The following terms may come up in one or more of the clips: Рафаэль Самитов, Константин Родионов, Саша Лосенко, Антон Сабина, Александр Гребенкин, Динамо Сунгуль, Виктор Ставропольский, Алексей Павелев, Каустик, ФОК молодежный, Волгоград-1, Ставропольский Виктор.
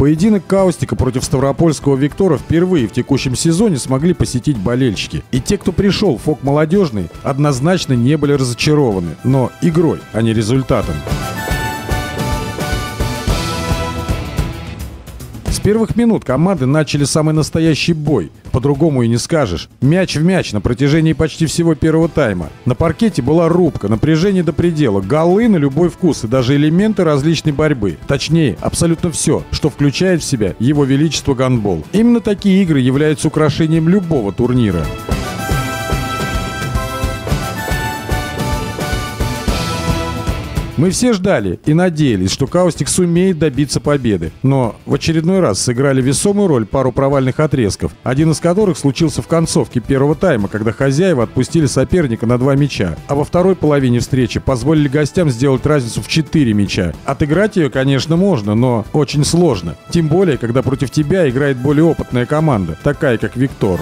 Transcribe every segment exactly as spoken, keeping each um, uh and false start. Поединок Каустика против Ставропольского Виктора впервые в текущем сезоне смогли посетить болельщики. И те, кто пришел в ФОК молодежный, однозначно не были разочарованы. Но игрой, а не результатом. С первых минут команды начали самый настоящий бой. По-другому и не скажешь. Мяч в мяч на протяжении почти всего первого тайма. На паркете была рубка, напряжение до предела, голы на любой вкус и даже элементы различной борьбы. Точнее, абсолютно все, что включает в себя его величество гандбол. Именно такие игры являются украшением любого турнира. Мы все ждали и надеялись, что Каустик сумеет добиться победы. Но в очередной раз сыграли весомую роль пару провальных отрезков, один из которых случился в концовке первого тайма, когда хозяева отпустили соперника на два мяча. А во второй половине встречи позволили гостям сделать разницу в четыре мяча. Отыграть ее, конечно, можно, но очень сложно. Тем более, когда против тебя играет более опытная команда, такая как «Виктор».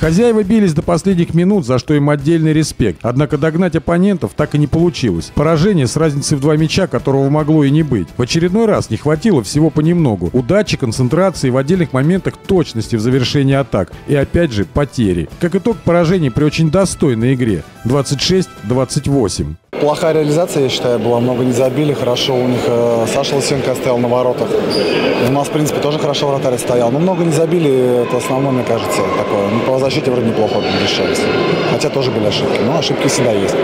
Хозяева бились до последних минут, за что им отдельный респект. Однако догнать оппонентов так и не получилось. Поражение с разницей в два мяча, которого могло и не быть. В очередной раз не хватило всего понемногу. Удачи, концентрации, в отдельных моментах точности в завершении атак. И опять же потери. Как итог, поражение при очень достойной игре. двадцать шесть — двадцать восемь. Плохая реализация, я считаю, была. Много не забили. Хорошо у них э, Саша Лосенко стоял на воротах. У нас, в принципе, тоже хорошо вратарь стоял. Но много не забили. Это основное, мне кажется, такое. Ну, по защите вроде неплохо решались. Хотя тоже были ошибки. Но ошибки всегда есть.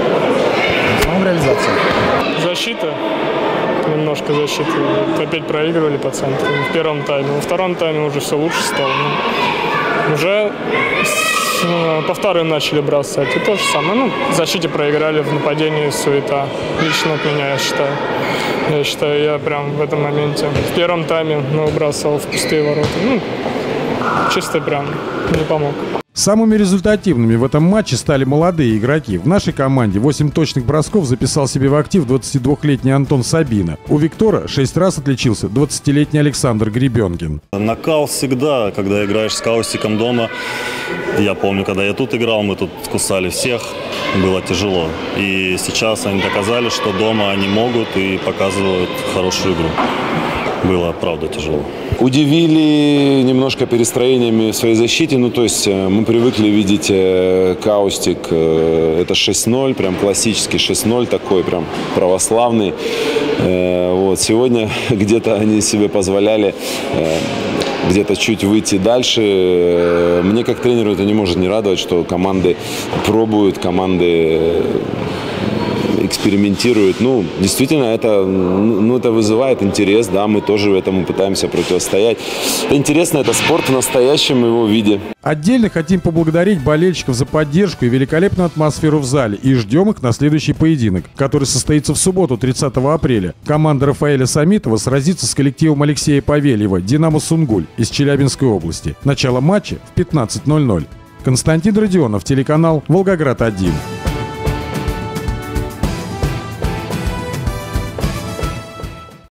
Основная реализация. Защита. Немножко защиты. Опять проигрывали по центру в первом тайме. Во втором тайме уже все лучше стало. Но уже... по вторым начали бросать. И то же самое. Ну, в защите проиграли, в нападении суета. Лично от меня, я считаю. Я считаю, я прям в этом моменте. В первом тайме, ну, бросал в пустые ворота. Ну, чисто прям не помог. Самыми результативными в этом матче стали молодые игроки. В нашей команде восемь точных бросков записал себе в актив двадцатидвухлетний Антон Сабина. У Виктора шесть раз отличился двадцатилетний Александр Гребенкин. Накал всегда, когда играешь с Каустиком дома. Я помню, когда я тут играл, мы тут кусали всех. Было тяжело. И сейчас они доказали, что дома они могут и показывают хорошую игру. Было, правда, тяжело. Удивили немножко перестроениями в своей защите. Ну, то есть мы привыкли видеть Каустик. Это шесть ноль, прям классический шесть ноль, такой прям православный. Вот. Сегодня где-то они себе позволяли где-то чуть выйти дальше. Мне, как тренеру, это не может не радовать, что команды пробуют, команды... экспериментируют. Ну, действительно, это, ну, это вызывает интерес, да, мы тоже этому пытаемся противостоять. Это интересно, это спорт в настоящем его виде. Отдельно хотим поблагодарить болельщиков за поддержку и великолепную атмосферу в зале и ждем их на следующий поединок, который состоится в субботу, тридцатого апреля. Команда Рафаэля Самитова сразится с коллективом Алексея Павелева «Динамо Сунгуль» из Челябинской области. Начало матча в пятнадцать ноль ноль. Константин Родионов, телеканал «Волгоград один».